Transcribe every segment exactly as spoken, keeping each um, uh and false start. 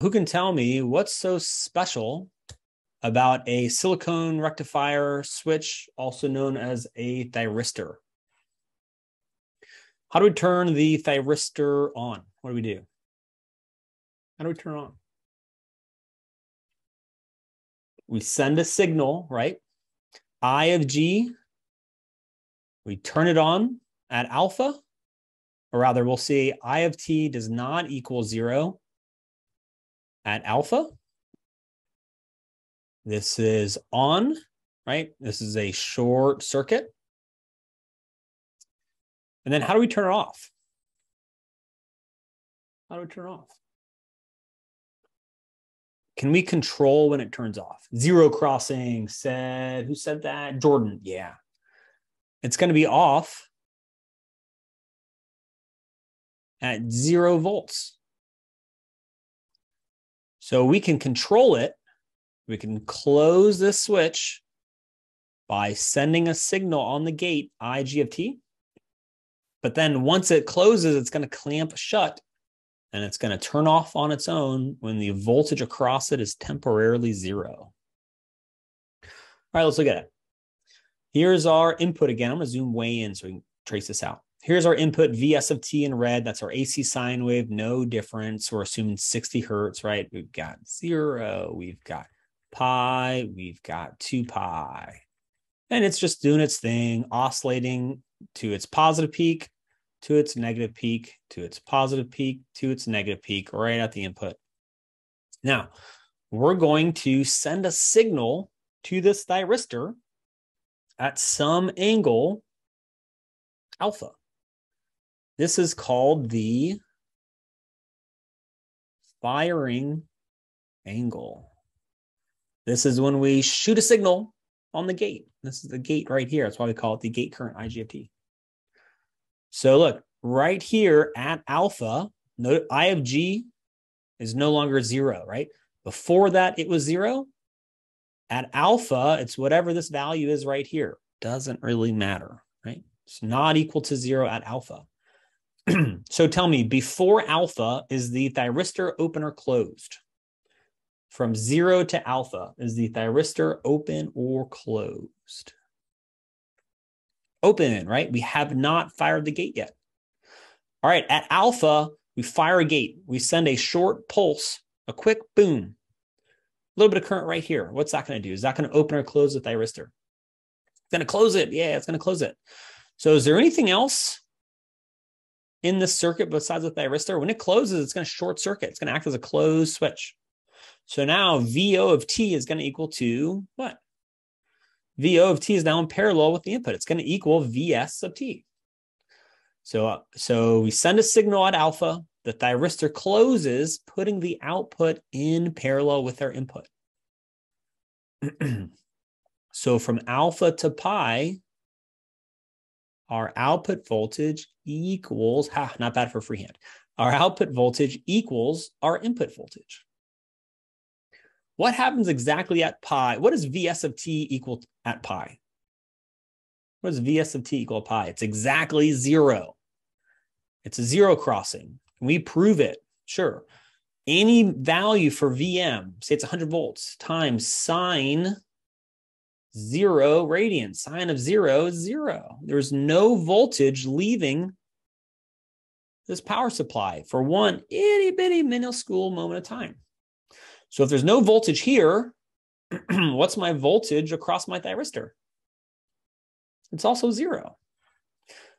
Who can tell me what's so special about a silicone rectifier switch, also known as a thyristor? How do we turn the thyristor on? What do we do? How do we turn it on? We send a signal, right? I of G, we turn it on at alpha, or rather we'll see I of T does not equal zero at alpha. This is on, right? This is a short circuit. And then how do we turn it off? How do we turn it off? Can we control when it turns off? Zero crossing said, who said that? Jordan, yeah. It's going to be off at zero volts. So we can control it. We can close this switch by sending a signal on the gate, I G of T. But then once it closes, it's going to clamp shut. And it's going to turn off on its own when the voltage across it is temporarily zero. All right, let's look at it. Here's our input again. I'm going to zoom way in so we can trace this out. Here's our input, V S of T in red. That's our A C sine wave, no difference. We're assuming sixty hertz, right? We've got zero, we've got pi, we've got two pi. And it's just doing its thing, oscillating to its positive peak, to its negative peak, to its positive peak, to its negative peak, right at the input. Now, we're going to send a signal to this thyristor at some angle, alpha. This is called the firing angle. This is when we shoot a signal on the gate. This is the gate right here. That's why we call it the gate current, I G of T. So look, right here at alpha, no, I of G is no longer zero, right? Before that, it was zero. At alpha, it's whatever this value is right here. Doesn't really matter, right? It's not equal to zero at alpha. So tell me, before alpha, is the thyristor open or closed? From zero to alpha, is the thyristor open or closed? Open, right? We have not fired the gate yet. All right, at alpha, we fire a gate. We send a short pulse, a quick boom. A little bit of current right here. What's that going to do? Is that going to open or close the thyristor? It's going to close it. Yeah, it's going to close it. So is there anything else in this circuit besides the thyristor? When it closes, it's going to short circuit. It's going to act as a closed switch. So now V O of T is going to equal to what? V O of T is now in parallel with the input. It's going to equal V S of T. So, so we send a signal at alpha. The thyristor closes, putting the output in parallel with our input. So from alpha to pi, our output voltage equals, ha, not bad for freehand. Our output voltage equals our input voltage. What happens exactly at pi? What is V S of T equal at pi? What is V S of T equal pi? It's exactly zero. It's a zero crossing. Can we prove it? Sure. Any value for V M, say it's one hundred volts, times sine zero radians. Sine of zero is zero. There's no voltage leaving this power supply for one itty bitty minuscule moment of time. So if there's no voltage here, what's my voltage across my thyristor? It's also zero.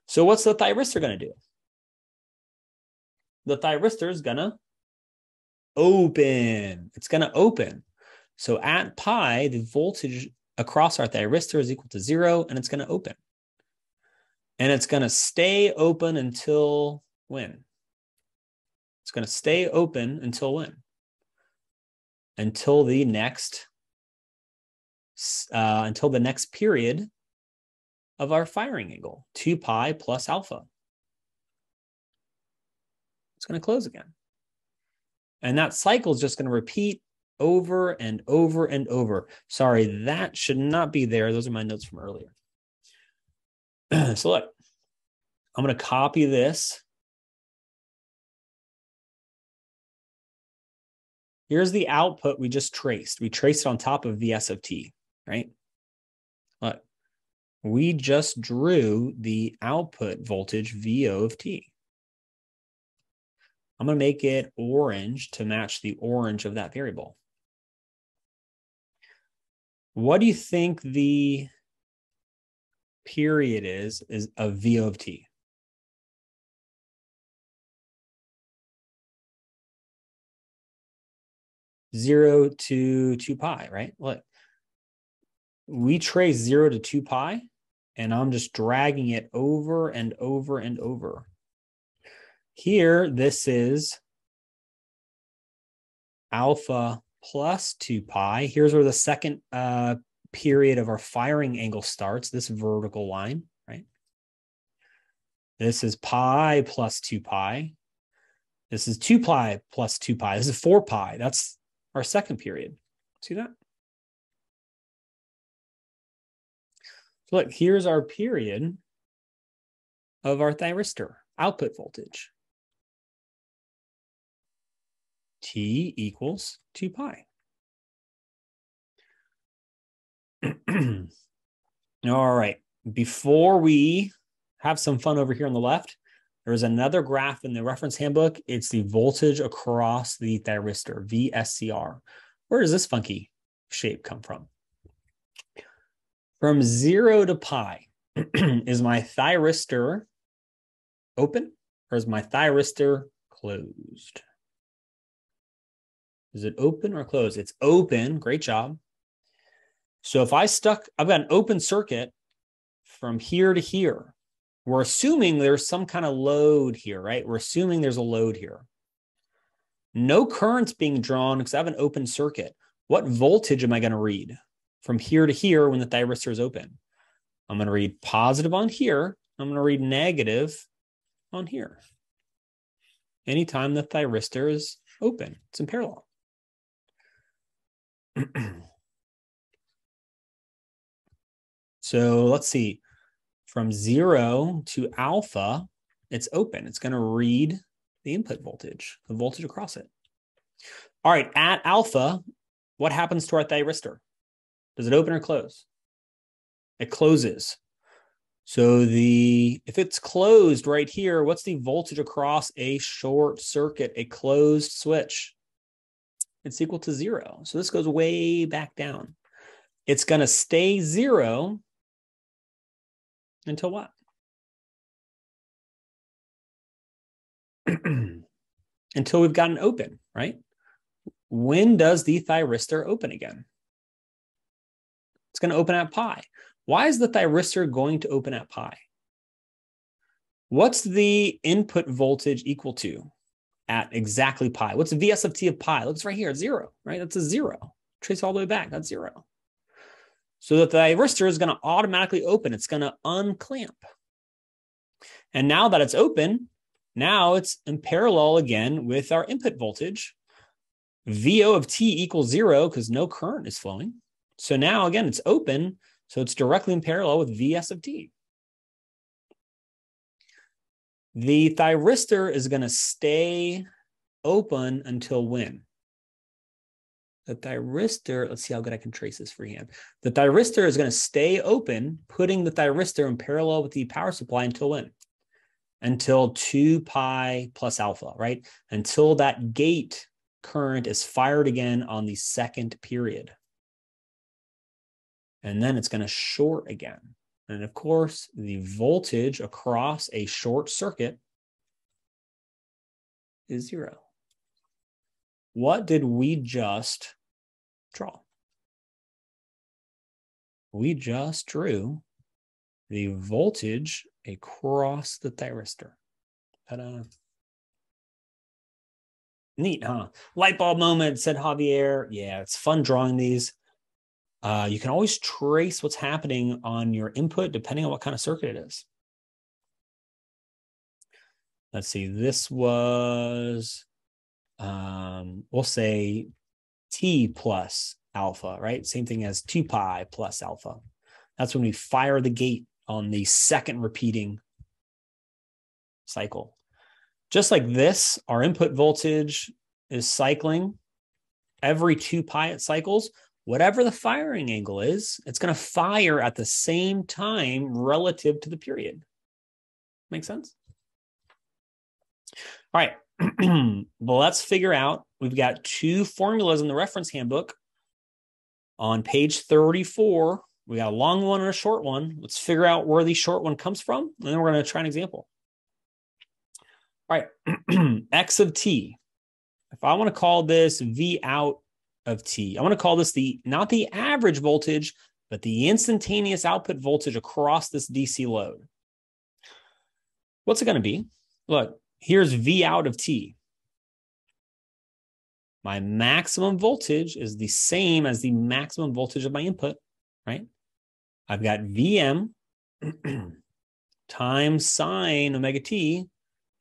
So what's the thyristor going to do? The thyristor is going to open. It's going to open. So at pi, the voltage across our thyristor is equal to zero, and it's going to open. And it's going to stay open until when? It's going to stay open until when? Until the next, uh, until the next period of our firing angle, two pi plus alpha. It's going to close again. And that cycle is just going to repeat over and over and over. Sorry, that should not be there. Those are my notes from earlier. So look, I'm going to copy this. Here's the output we just traced. We traced it on top of Vs of t, right? Look, we just drew the output voltage Vo of t. I'm going to make it orange to match the orange of that variable. What do you think the period is, is of Vo of t? Zero to two pi, right? Look, we trace zero to two pi, and I'm just dragging it over and over and over. Here, this is alpha plus two pi. Here's where the second uh, period of our firing angle starts, this vertical line, right? This is pi plus two pi. This is two pi plus two pi. This is four pi. That's our second period. See that? So look, here's our period of our thyristor, output voltage. T equals two pi. All right. Before we have some fun over here on the left, there is another graph in the reference handbook. It's the voltage across the thyristor, V S C R. Where does this funky shape come from? From zero to pi, is my thyristor open or is my thyristor closed? Is it open or closed? It's open. Great job. So if I stuck, I've got an open circuit from here to here. We're assuming there's some kind of load here, right? We're assuming there's a load here. No current's being drawn because I have an open circuit. What voltage am I going to read from here to here when the thyristor is open? I'm going to read positive on here. I'm going to read negative on here. Anytime the thyristor is open, it's in parallel. So let's see, from zero to alpha, it's open. It's going to read the input voltage, the voltage across it. All right, at alpha, what happens to our thyristor? Does it open or close? It closes. So the if it's closed right here, what's the voltage across a short circuit, a closed switch? It's equal to zero. So this goes way back down. It's going to stay zero until what? Until we've gotten open, right? When does the thyristor open again? It's going to open at pi. Why is the thyristor going to open at pi? What's the input voltage equal to at exactly pi? What's the Vs of t of pi? Look, it's right here, zero, right? That's a zero. Trace all the way back, that's zero. So the thyristor is going to automatically open. It's going to unclamp. And now that it's open, now it's in parallel again with our input voltage. Vo of t equals zero because no current is flowing. So now, again, it's open. So it's directly in parallel with Vs of t. The thyristor is going to stay open until when? The thyristor, let's see how good I can trace this freehand. The thyristor is going to stay open, putting the thyristor in parallel with the power supply until when? Until two pi plus alpha, right? Until that gate current is fired again on the second period. And then it's going to short again. And of course, the voltage across a short circuit is zero. What did we just draw? We just drew the voltage across the thyristor. Ta-da. Neat, huh? Light bulb moment, said Javier. Yeah, it's fun drawing these. Uh, you can always trace what's happening on your input depending on what kind of circuit it is. Let's see, this was, um, we'll say t plus alpha, right? Same thing as two pi plus alpha. That's when we fire the gate on the second repeating cycle. Just like this, our input voltage is cycling every two Piot cycles, whatever the firing angle is, it's going to fire at the same time relative to the period. Make sense? All right. Well, let's figure out, we've got two formulas in the reference handbook. On page thirty-four, we got a long one and a short one. Let's figure out where the short one comes from, and then we're going to try an example. All right, x of t. If I want to call this V out of t, I want to call this the, not the average voltage, but the instantaneous output voltage across this D C load. What's it going to be? Look, here's V out of t. My maximum voltage is the same as the maximum voltage of my input, right? I've got Vm times sine omega t,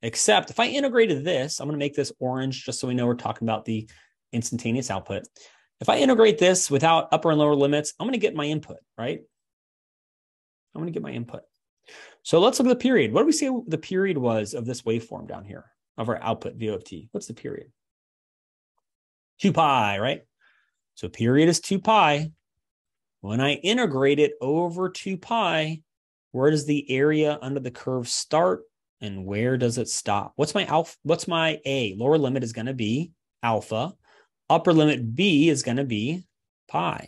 except if I integrated this, I'm going to make this orange just so we know we're talking about the instantaneous output. If I integrate this without upper and lower limits, I'm going to get my input, right? I'm going to get my input. So let's look at the period. What do we say the period was of this waveform down here, of our output V of t? What's the period? two pi, right? So period is two pi. When I integrate it over two pi, where does the area under the curve start and where does it stop? What's my alpha? What's my A? Lower limit is going to be alpha. Upper limit B is going to be pi.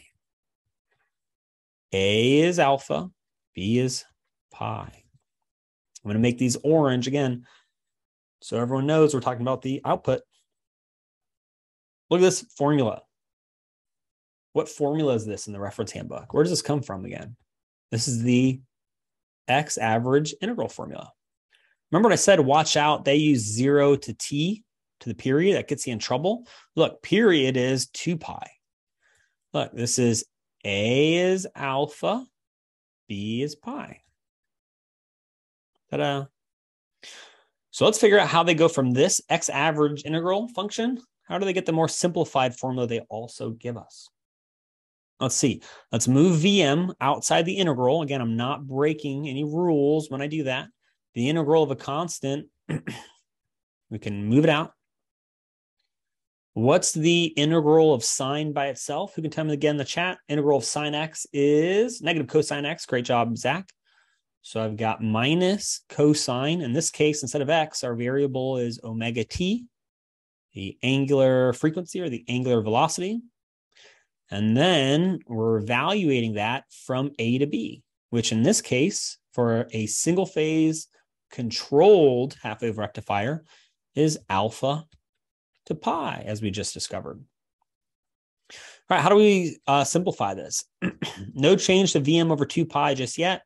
A is alpha. B is pi. I'm going to make these orange again so everyone knows we're talking about the output. Look at this formula. What formula is this in the reference handbook? Where does this come from again? This is the x average integral formula. Remember what I said, watch out, they use zero to t to the period. That gets you in trouble. Look, period is two pi. Look, this is A is alpha, B is pi. Ta-da. So let's figure out how they go from this x average integral function. How do they get the more simplified formula they also give us? Let's see. Let's move Vm outside the integral. Again, I'm not breaking any rules when I do that. The integral of a constant, we can move it out. What's the integral of sine by itself? Who can tell me again in the chat? Integral of sine x is negative cosine x. Great job, Zach. So I've got minus cosine. In this case, instead of x, our variable is omega t, the angular frequency or the angular velocity. And then we're evaluating that from A to B, which in this case, for a single phase controlled half wave rectifier is alpha to pi, as we just discovered. All right, how do we uh, simplify this? No change to Vm over two pi just yet.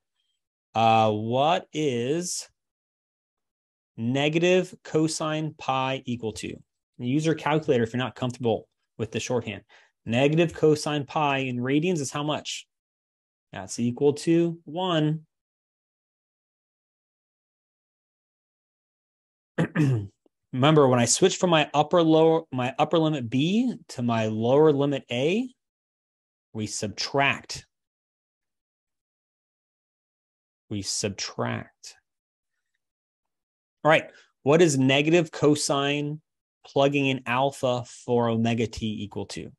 Uh, what is negative cosine pi equal to? Use your calculator if you're not comfortable with the shorthand. Negative cosine pi in radians is how much? That's equal to one. Remember, when I switch from my upper lower my upper limit B to my lower limit A, we subtract. We subtract. All right, what is negative cosine plugging in alpha for omega t equal to?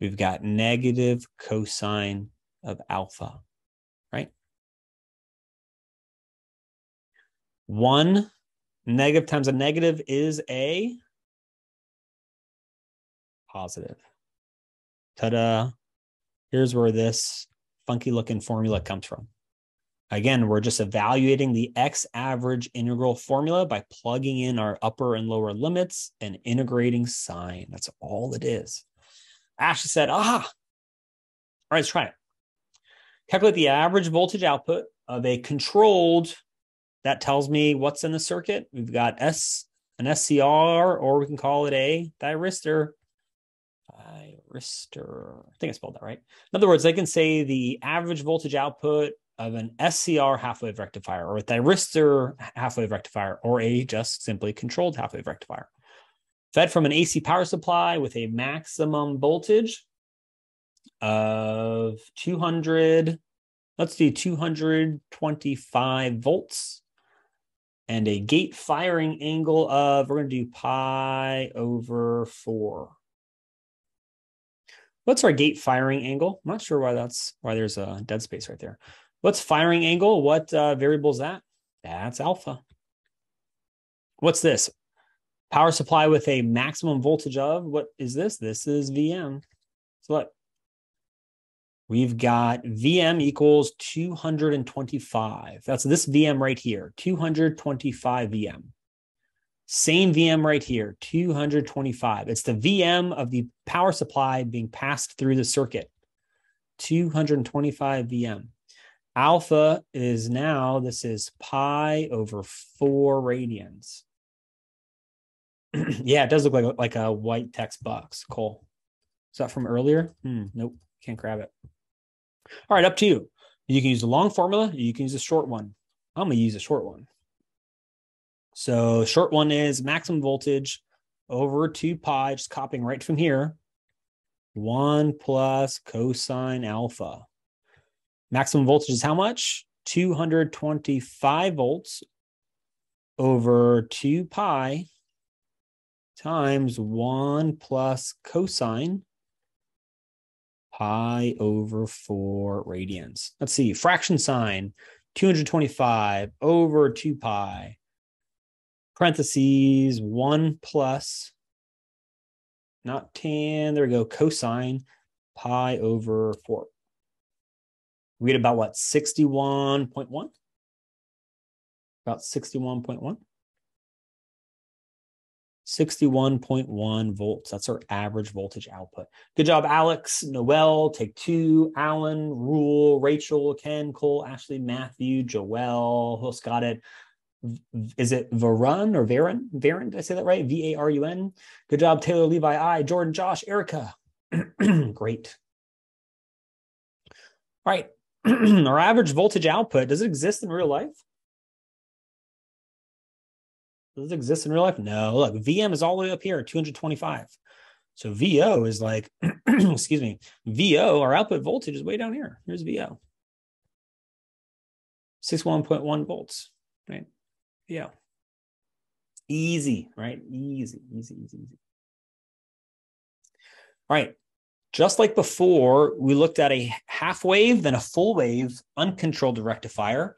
We've got negative cosine of alpha, right? One negative times a negative is a positive. Ta-da. Here's where this funky looking formula comes from. Again, we're just evaluating the x average integral formula by plugging in our upper and lower limits and integrating sine. That's all it is. Ashley said, aha. All right, let's try it. Calculate the average voltage output of a controlled. That tells me what's in the circuit. We've got S, an S C R, or we can call it a thyristor. Thyristor. I think I spelled that right. In other words, they can say the average voltage output of an S C R half-wave rectifier or a thyristor half-wave rectifier or a just simply controlled half-wave rectifier. Fed from an A C power supply with a maximum voltage of two hundred, let's do two hundred twenty-five volts. and a gate firing angle of, we're going to do pi over four. What's our gate firing angle? I'm not sure why that's why there's a dead space right there. What's firing angle? What uh, variable is that? That's alpha. What's this? Power supply with a maximum voltage of, what is this? This is V M. So look, we've got V M equals two hundred twenty-five. That's this V M right here, two hundred twenty-five V M. Same V M right here, two hundred twenty-five. It's the V M of the power supply being passed through the circuit, two hundred twenty-five V M. Alpha is now, this is pi over four radians. Yeah, it does look like a, like a white text box, Cole. Is that from earlier? Hmm, nope, can't grab it. All right, up to you. You can use the long formula, you can use a short one. I'm gonna use a short one. So short one is maximum voltage over two pi, just copying right from here, one plus cosine alpha. Maximum voltage is how much? two hundred twenty-five volts over two pi times one plus cosine pi over four radians. Let's see, fraction sign, two hundred twenty-five over two pi. Parentheses, one plus, not tan, there we go, cosine pi over four. We get about what, sixty-one point one? About sixty-one point one? sixty-one point one volts, that's our average voltage output. Good job, Alex, Noel, Take Two, Alan, Rule, Rachel, Ken, Cole, Ashley, Matthew, Joelle, who else got it? Is it Varun or Varun? Varun, did I say that right? V A R U N. Good job, Taylor, Levi, I, Jordan, Josh, Erica. Great. All right. Our average voltage output, does it exist in real life? Does it exist in real life? No. Look, V M is all the way up here, two hundred twenty-five. So V O is like, excuse me, V O, our output voltage is way down here. Here's V O. sixty-one point one volts, right? Yeah. Easy, right? Easy, easy, easy, easy. All right. Just like before, we looked at a half wave, then a full wave, uncontrolled rectifier.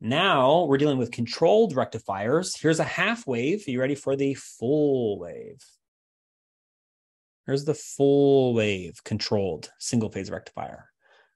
Now we're dealing with controlled rectifiers. Here's a half wave. Are you ready for the full wave? Here's the full wave controlled single phase rectifier.